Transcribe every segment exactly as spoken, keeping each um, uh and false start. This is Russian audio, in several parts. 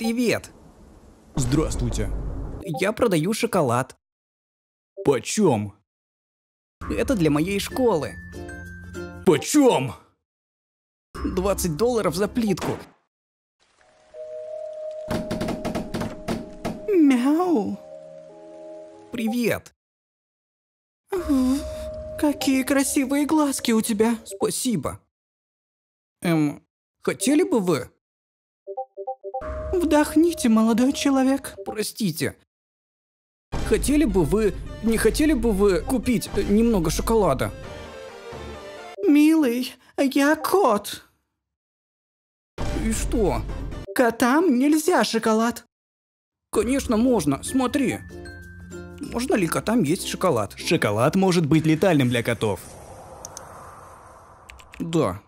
Привет. Здравствуйте. Я продаю шоколад. Почем? Это для моей школы. Почем? двадцать долларов за плитку. Мяу. Привет. Угу. Какие красивые глазки у тебя. Спасибо. Эм, хотели бы вы? Вдохните, молодой человек. Простите. Хотели бы вы... Не хотели бы вы купить немного шоколада? Милый, я кот. И что? Котам нельзя шоколад. Конечно, можно. Смотри. Можно ли котам есть шоколад? Шоколад может быть летальным для котов. Да.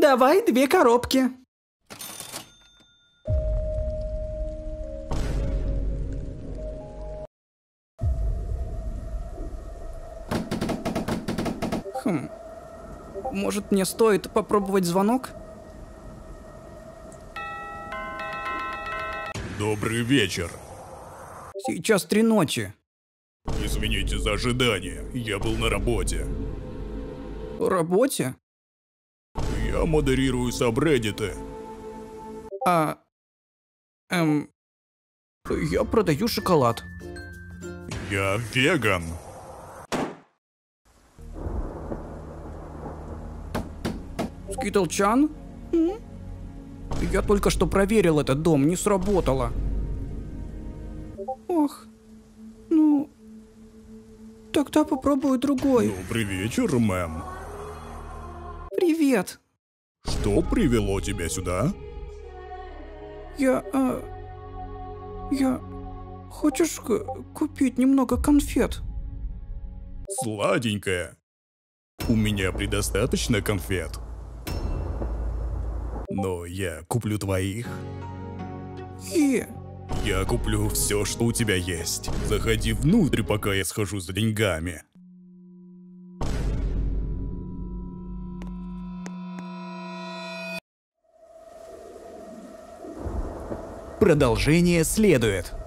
Давай две коробки. Хм. Может, мне стоит попробовать звонок? Добрый вечер. Сейчас три ночи. Извините за ожидание. Я был на работе. В работе? Я модерирую сабреддиты. А... Эм... Я продаю шоколад. Я веган. Скитлчан? Mm? Я только что проверил этот дом, не сработало. Ох, ну... Тогда попробую другой. Добрый вечер, мэм. Привет. Что привело тебя сюда? Я... Э, я... Хочешь купить немного конфет? Сладенькое. У меня предостаточно конфет. Но я куплю твоих. И... Я куплю все, что у тебя есть. Заходи внутрь, пока я схожу за деньгами. Продолжение следует.